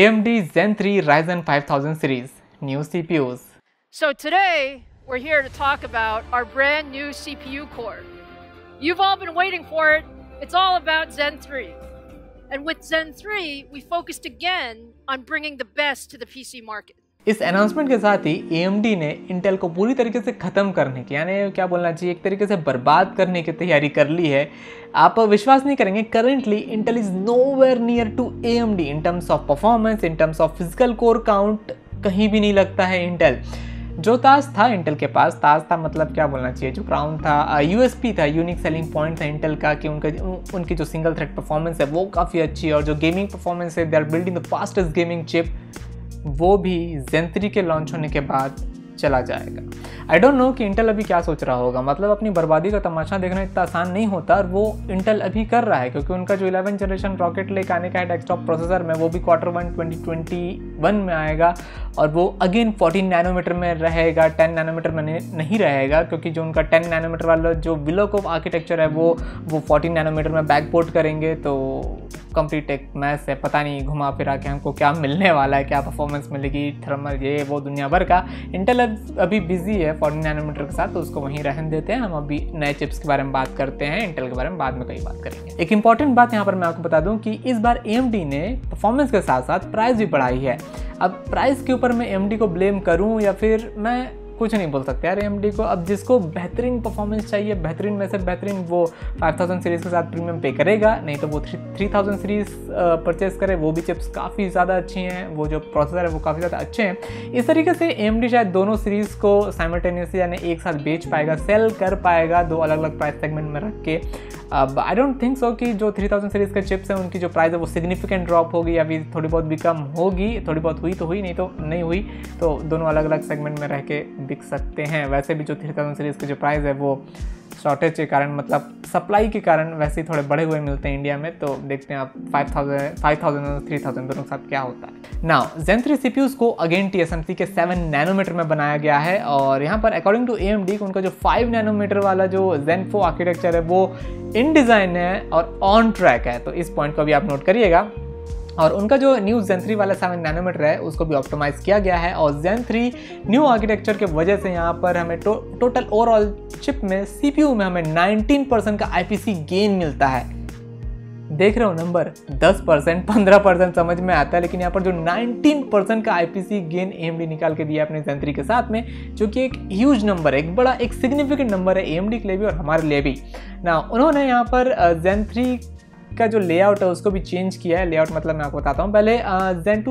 AMD Zen 3 Ryzen 5000 series, new CPUs. So today, we're here to talk about our brand new CPU core. You've all been waiting for it. It's all about Zen 3. And with Zen 3, we focused again on bringing the best to the PC market. इस announcement के साथ ही AMD ने Intel को पूरी तरीके से ख़त्म करने की, यानी क्या बोलना चाहिए, एक तरीके से बर्बाद करने की तैयारी कर ली है। आप विश्वास नहीं करेंगे, currently Intel is nowhere near to AMD in terms of performance, in terms of physical core count कहीं भी नहीं लगता है इंटेल। जो ताज था इंटेल के पास, ताज था मतलब क्या बोलना चाहिए, जो क्राउन था, यूएसपी था, यूनिक सेलिंग पॉइंट था इंटेल का कि उनकी जो सिंगल थ्रेड परफॉर्मेंस है वो काफ़ी अच्छी है, और जो गेमिंग परफॉर्मेंस है, they are building the fastest gaming chip, वो भी Zen 3 के लॉन्च होने के बाद चला जाएगा। आई डोंट नो कि इंटेल अभी क्या सोच रहा होगा, मतलब अपनी बर्बादी का तमाशा देखना इतना आसान नहीं होता, और वो इंटेल अभी कर रहा है क्योंकि उनका जो 11 जनरेशन रॉकेट लेकर आने का है डेस्कटॉप प्रोसेसर में, वो भी Q1 2021 में आएगा, और वो अगेन 14 नैनोमीटर में रहेगा, 10 नैनोमीटर में नहीं रहेगा, क्योंकि जो उनका 10 नैनोमीटर वाला जो विलो कोव आर्किटेक्चर है वो 14 नैनोमीटर में बैकपोर्ट करेंगे। तो कंप्लीट एक मैस है, पता नहीं घुमा फिरा के हमको क्या मिलने वाला है, क्या परफॉर्मेंस मिलेगी, थर्मल ये वो दुनिया भर का। इंटेल अभी बिजी है 14 नैनोमीटर के साथ, तो उसको वहीं रहने देते हैं। हम अभी नए चिप्स के बारे में बात करते हैं, इंटेल के बारे में बाद में कई बात करेंगे। एक इंपॉर्टेंट बात यहाँ पर मैं आपको बता दूँ कि इस बार AMD ने परफॉर्मेंस के साथ साथ प्राइस भी बढ़ाई है। अब प्राइस के ऊपर मैं AMD को ब्लेम करूँ या फिर मैं कुछ नहीं बोल सकते यार AMD को। अब जिसको बेहतरीन परफॉर्मेंस चाहिए, बेहतरीन में से बेहतरीन, वो 5000 सीरीज़ के साथ प्रीमियम पे करेगा, नहीं तो वो 3000 सीरीज़ परचेस करे, वो भी चिप्स काफ़ी ज़्यादा अच्छी हैं, वो जो प्रोसेसर है वो काफ़ी ज़्यादा अच्छे हैं। इस तरीके से AMD शायद दोनों सीरीज़ को साइमल्टेनियसली, यानी एक साथ बेच पाएगा, सेल कर पाएगा, दो अलग अलग प्राइस सेगमेंट में रख के। अब आई डोंट थिंक सो कि जो 3000 सीरीज़ के चिप्स हैं उनकी जो प्राइस है वो सिग्निफिकेंट ड्रॉप होगी, या फिर थोड़ी बहुत भी कम होगी, थोड़ी बहुत हुई तो हुई, नहीं तो नहीं हुई। तो दोनों अलग अलग सेगमेंट में रह के बिक सकते हैं। वैसे भी जो 3000 सीरीज़ के जो प्राइस है वो शॉर्टेज के कारण, मतलब सप्लाई के कारण, वैसे ही थोड़े बढ़े हुए मिलते हैं इंडिया में। तो देखते हैं आप 5000 और 3000 दोनों के साथ क्या होता है। नाउ Zen 3 CPUs को अगेन TSMC के 7 नैनोमीटर में बनाया गया है, और यहाँ पर अकॉर्डिंग टू AMD उनका जो 5 नैनोमीटर वाला जो Zen 4 आर्किटेक्चर है वो इन डिज़ाइन है और ऑन ट्रैक है, तो इस पॉइंट को भी आप नोट करिएगा। और उनका जो न्यू Zen 3 वाला 7 नैनोमीटर है उसको भी ऑप्टिमाइज़ किया गया है, और Zen 3 न्यू आर्किटेक्चर के वजह से यहाँ पर हमें टोटल ओवरऑल चिप में, CPU में हमें 19% का IPC गेन मिलता है। देख रहे हो नंबर, 10% 15% समझ में आता है, लेकिन यहाँ पर जो 19% का IPC गेन AMD निकाल के दिया अपने Zen 3 के साथ में, जो कि एक ह्यूज नंबर है, एक बड़ा एक सिग्निफिकेंट नंबर है AMD के लिए भी और हमारे लिए भी ना। उन्होंने यहाँ पर Zen 3 का जो लेआउट है उसको भी चेंज किया है। लेआउट मतलब मैं आपको बताता हूँ, पहले Zen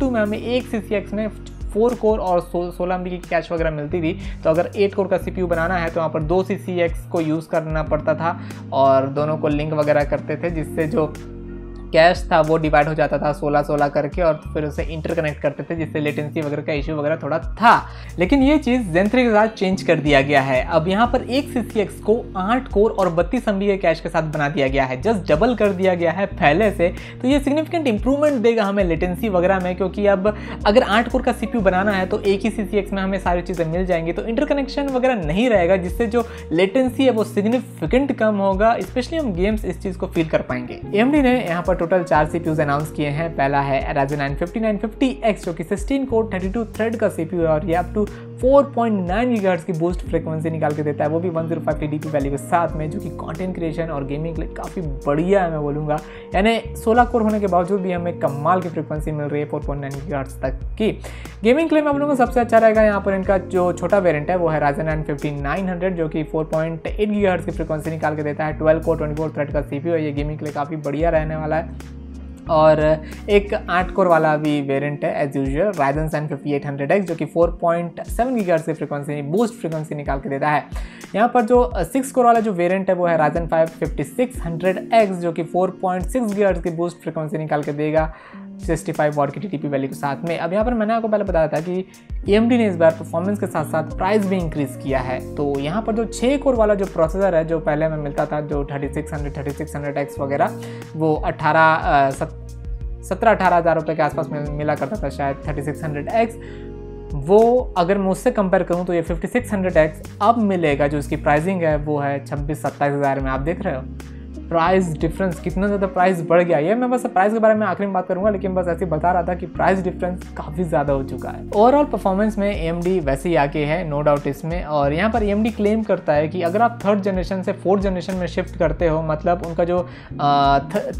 2 में हमें एक CCX में 4 कोर और 16MB की कैश वगैरह मिलती थी, तो अगर 8 कोर का CPU बनाना है तो वहाँ पर 2 CCX को यूज़ करना पड़ता था, और दोनों को लिंक वगैरह करते थे, जिससे जो कैश था वो डिवाइड हो जाता था 16-16 करके, और फिर उसे इंटरकनेक्ट करते थे, जिससे लेटेंसी वगैरह का इशू वगैरह थोड़ा था। लेकिन ये चीज़ Zen 3 के साथ चेंज कर दिया गया है। अब यहाँ पर एक CCX को 8 कोर और 32MB के कैश के साथ बना दिया गया है, जस्ट डबल कर दिया गया है पहले से। तो ये सिग्निफिकेंट इंप्रूवमेंट देगा हमें लेटेंसी वगैरह में, क्योंकि अब अगर 8 कोर का CPU बनाना है तो एक ही CCX में हमें सारी चीज़ें मिल जाएंगी, तो इंटरकनेक्शन वगैरह नहीं रहेगा, जिससे जो लेटेंसी है वो सिग्निफिकेंट कम होगा, स्पेशली हम गेम्स इस चीज़ को फील कर पाएंगे। AMD ने यहाँ पर टोटल 4 CPUs अनाउंस किए हैं। पहला है Ryzen 950X, जो कि 16 कोर 32 थ्रेड का CPU है, और ये अप टू 4.9 GHz की बूस्ट फ्रीक्वेंसी निकाल के देता है, वो भी 1050dp वैल्यू के साथ में, जो कि कंटेंट क्रिएशन और गेमिंग के लिए काफ़ी बढ़िया है मैं बोलूँगा। यानी 16 कोर होने के बावजूद भी हमें कमाल की फ्रीक्वेंसी मिल रही है 4.9 GHz तक की। गेमिंग के लिए मैं आप लोगों को सबसे अच्छा रहेगा यहाँ पर इनका जो छोटा वेरिएंट है वो है Ryzen 950-900, जो कि 4.8 GHz की फ्रीक्वेंसी निकाल के देता है, 12 कोर 24 थ्रेड का CPU है, ये गेमिंग के लिए काफ़ी बढ़िया रहने वाला है। और एक 8 कोर वाला भी वेरिएंट है एज यूजुअल Ryzen 5800X, जो कि 4.7 GHz की फ्रीक्वेंसी बूस्ट फ्रीक्वेंसी निकाल के देता है। यहाँ पर जो 6 कोर वाला जो वेरिएंट है वो है Ryzen 5600X, जो कि 4.6 GHz की बूस्ट फ्रीक्वेंसी निकाल के देगा 65 वॉट की TTP वैल्यू के साथ में। अब यहाँ पर मैंने आपको पहले बताया था कि AMD ने इस बार परफॉर्मेंस के साथ साथ प्राइस भी इंक्रीज़ किया है। तो यहाँ पर जो 6 कोर वाला जो प्रोसेसर है, जो पहले हमें मिलता था जो 3600X वगैरह, वो 17-18 हज़ार रुपये के आसपास मिला करता था शायद 3600X, वो अगर मैं उससे कंपेयर करूँ तो ये 5600X अब मिलेगा, जो इसकी प्राइसिंग है वो है 26-27 हज़ार में। आप देख रहे हो प्राइस डिफरेंस कितना ज़्यादा प्राइस बढ़ गया है। मैं बस प्राइस के बारे में आखिरी में बात करूंगा, लेकिन बस ऐसे बता रहा था कि प्राइस डिफरेंस काफ़ी ज़्यादा हो चुका है। ओवरऑल परफॉर्मेंस में AMD वैसे ही आके है, नो डाउट इसमें। और यहाँ पर AMD क्लेम करता है कि अगर आप थर्ड जनरेशन से फोर्थ जनरेशन में शिफ्ट करते हो, मतलब उनका जो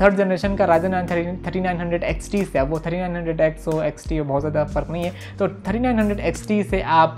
थर्ड जनरेशन का Ryzen 3900 XT से वो 3900X हो, XT हो, बहुत ज़्यादा फर्क नहीं है, तो 3900XT से आप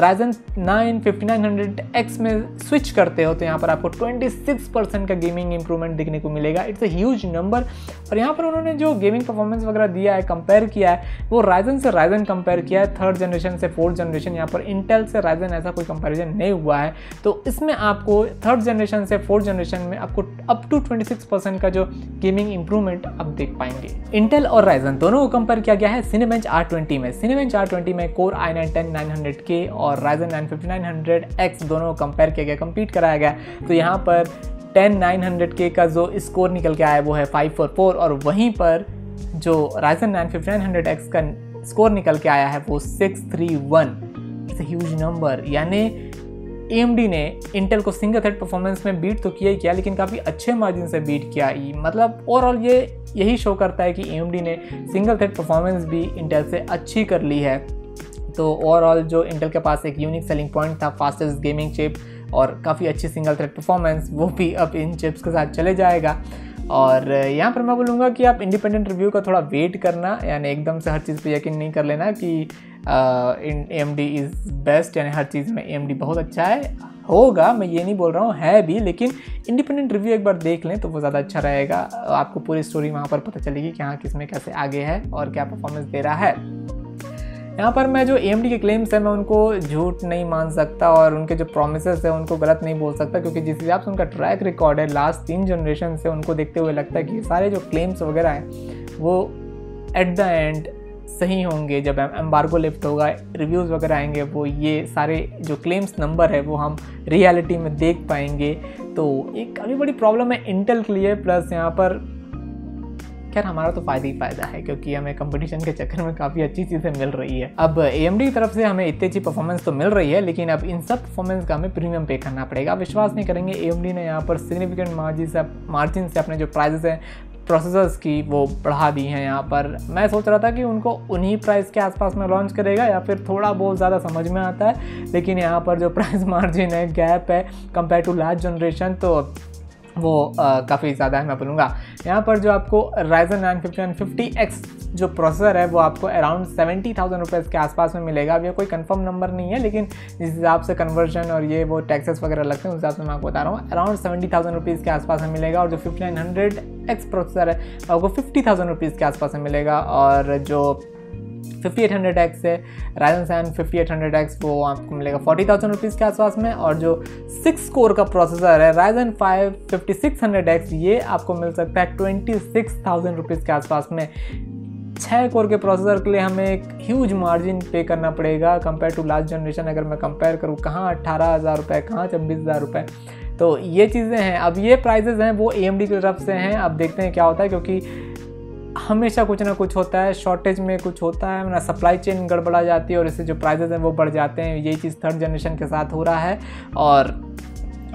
Ryzen 5900X में स्विच करते हो तो यहाँ पर आपको 26% का गेमिंग इंप्रूवमेंट देखने को मिलेगा। It's a huge number. और यहाँ पर उन्होंने जो गेमिंग परफॉर्मेंस वगैरह दिया है, कंपेयर किया है, वो Ryzen से Ryzen कंपेयर किया है, थर्ड जनरेशन से फोर्थ जनरेशन। यहाँ पर इंटेल से Ryzen ऐसा कोई कंपैरिजन नहीं हुआ है। तो इसमें आपको थर्ड जनरेशन से फोर्थ जनरेशन में आपको अप टू 26% का जो गेमिंग इंप्रूवमेंट आप देख पाएंगे। इंटेल और Ryzen दोनों को कंपेयर किया गया है Cinebench R20 में। Cinebench R20 में Core i9-10900K और Ryzen 9-5900X दोनों को कंपेयर किया गया, कंपीट कराया गया। तो यहाँ पर 10900K का जो स्कोर निकल के आया है वो है 544 और वहीं पर जो Ryzen 9-5900X का स्कोर निकल के आया है वो 631। It's a huge number. यानी AMD ने इंटेल को सिंगल थ्रेड परफॉर्मेंस में बीट तो किया ही किया, लेकिन काफ़ी अच्छे मार्जिन से बीट किया। मतलब ओवरऑल ये यही शो करता है कि AMD ने सिंगल थ्रेड परफॉर्मेंस भी इंटेल से अच्छी कर ली है। तो ओवरऑल जो इंटेल के पास एक यूनिक सेलिंग पॉइंट था, फास्टेस्ट गेमिंग चिप और काफ़ी अच्छी सिंगल थ्रेड परफॉर्मेंस, वो भी अब इन चिप्स के साथ चले जाएगा। और यहाँ पर मैं बोलूँगा कि आप इंडिपेंडेंट रिव्यू का थोड़ा वेट करना, यानी एकदम से हर चीज़ पे यकीन नहीं कर लेना कि AMD इज़ बेस्ट, यानी हर चीज़ में AMD बहुत अच्छा है। होगा, मैं ये नहीं बोल रहा हूँ, है भी, लेकिन इंडिपेंडेंट रिव्यू एक बार देख लें तो वो ज़्यादा अच्छा रहेगा। आपको पूरी स्टोरी वहाँ पर पता चलेगी कि हाँ किस में कैसे आगे है और क्या परफॉर्मेंस दे रहा है। यहाँ पर मैं जो AMD के क्लेम्स हैं मैं उनको झूठ नहीं मान सकता और उनके जो प्रॉमिसेस हैं उनको गलत नहीं बोल सकता, क्योंकि जिस हिसाब से उनका ट्रैक रिकॉर्ड है लास्ट 3 जनरेशन से, उनको देखते हुए लगता है कि सारे जो क्लेम्स वगैरह हैं वो एट द एंड सही होंगे। जब एम्बार्गो लिफ्ट होगा, रिव्यूज़ वगैरह आएंगे, वो ये सारे जो क्लेम्स नंबर है वो हम रियलिटी में देख पाएंगे। तो एक काफ़ी बड़ी प्रॉब्लम है इंटेल के लिए। प्लस यहाँ पर खैर हमारा तो फ़ायदा ही फ़ायदा है, क्योंकि हमें कंपटीशन के चक्कर में काफ़ी अच्छी चीज़ें मिल रही है। अब AMD की तरफ से हमें इतनी अच्छी परफॉर्मेंस तो मिल रही है, लेकिन अब इन सब परफॉर्मेंस का हमें प्रीमियम पे करना पड़ेगा। आप विश्वास नहीं करेंगे, AMD ने यहाँ पर सिग्निफिकेंट मार्जिन से अपने जो प्राइजेस हैं प्रोसेसर्स की वो बढ़ा दी हैं। यहाँ पर मैं सोच रहा था कि उनको उन्हीं प्राइस के आसपास में लॉन्च करेगा या फिर थोड़ा बहुत ज़्यादा समझ में आता है, लेकिन यहाँ पर जो प्राइस मार्जिन है, गैप है कंपेयर टू लास्ट जनरेशन, तो वो काफ़ी ज़्यादा है मैं बोलूँगा। यहाँ पर जो आपको Ryzen 9-5950X जो प्रोसेसर है वो आपको अराउंड 70,000 रुपीज़ के आसपास में मिलेगा। अब ये कोई कंफर्म नंबर नहीं है, लेकिन जिस हिसाब से कन्वर्जन और ये वो टैक्सेस वगैरह लगते हैं उस हिसाब से मैं आपको बता रहा हूँ, अराउंड 70,000 रुपीज़ के आसपास में मिलेगा। और जो 5900X प्रोसेसर है आपको 50,000 रुपीज़ के आसपास में मिलेगा। और जो 5800X है Ryzen 5800X वो आपको मिलेगा 40,000 रुपीज़ के आसपास में। और जो 6 कोर का प्रोसेसर है Ryzen 5600X ये आपको मिल सकता है 26,000 रुपीज़ के आसपास में। 6 कोर के प्रोसेसर के लिए हमें एक ह्यूज मार्जिन पे करना पड़ेगा कंपेयर टू लास्ट जनरेशन। अगर मैं कंपेयर करूँ, कहाँ 18,000 रुपये, कहाँ 26,000 रुपये, तो ये चीज़ें हैं। अब ये प्राइजेज़ हैं वो AMD की तरफ से हैं। अब देखते हैं क्या होता है, क्योंकि हमेशा कुछ ना कुछ होता है, शॉर्टेज में कुछ होता है ना, सप्लाई चेन गड़बड़ा जाती है और इससे जो प्राइजेस हैं वो बढ़ जाते हैं। यही चीज़ थर्ड जनरेशन के साथ हो रहा है और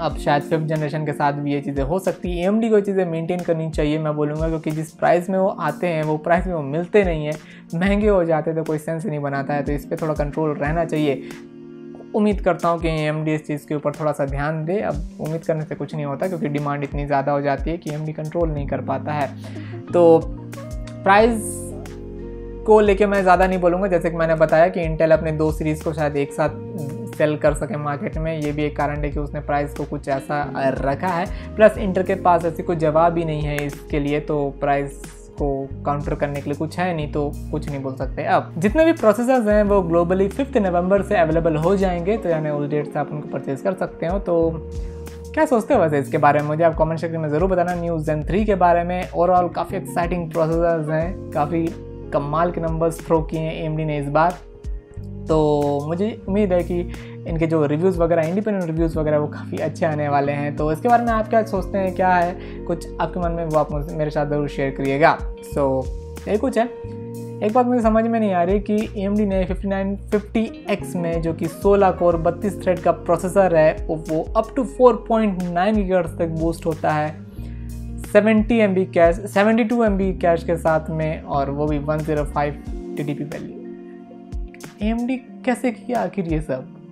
अब शायद फिफ्थ जनरेशन के साथ भी ये चीज़ें हो सकती है। AMD को चीज़ें मेंटेन करनी चाहिए मैं बोलूँगा, क्योंकि जिस प्राइस में वो आते हैं वो प्राइस में वो मिलते नहीं है, महंगे हो जाते तो कोई सेंस नहीं बनाता है। तो इस पर थोड़ा कंट्रोल रहना चाहिए। उम्मीद करता हूँ कि AMD इस चीज़ के ऊपर थोड़ा सा ध्यान दे। अब उम्मीद करने से कुछ नहीं होता, क्योंकि डिमांड इतनी ज़्यादा हो जाती है कि AMD कंट्रोल नहीं कर पाता है। तो प्राइस को लेके मैं ज़्यादा नहीं बोलूँगा। जैसे कि मैंने बताया कि इंटेल अपने 2 सीरीज़ को शायद एक साथ सेल कर सके मार्केट में, ये भी एक कारण है कि उसने प्राइस को कुछ ऐसा रखा है। प्लस इंटेल के पास ऐसी कोई जवाब ही नहीं है इसके लिए, तो प्राइस को काउंटर करने के लिए कुछ है नहीं, तो कुछ नहीं बोल सकते। अब जितने भी प्रोसेसर्स हैं वो ग्लोबली 5 नवंबर से अवेलेबल हो जाएंगे, तो यानी उस डेट से आप उनको परचेज कर सकते हो। तो क्या सोचते हो वैसे इसके बारे में, मुझे आप कमेंट सेक्शन में ज़रूर बताना। Neo Zen 3 के बारे में ओवरऑल काफ़ी एक्साइटिंग प्रोसेसर्स हैं, काफ़ी कमाल के नंबर्स थ्रो किए हैं AMD ने इस बार। तो मुझे उम्मीद है कि इनके जो रिव्यूज़ वगैरह, इंडिपेंडेंट रिव्यूज़ वगैरह वो काफ़ी अच्छे आने वाले हैं। तो इसके बारे में आप क्या सोचते हैं, क्या है कुछ आपके मन में, वो आप मेरे साथ ज़रूर शेयर करिएगा। सो यही कुछ है। एक बात मुझे समझ में नहीं आ रही कि AMD ने 5950X में जो कि 16 कोर 32 थ्रेड का प्रोसेसर है वो अप टू 4.9 GHz तक बूस्ट होता है, 70 MB कैश 72 MB कैश के साथ में, और वो भी 105 TDP वैल्यू। AMD कैसे किया आखिर ये सब?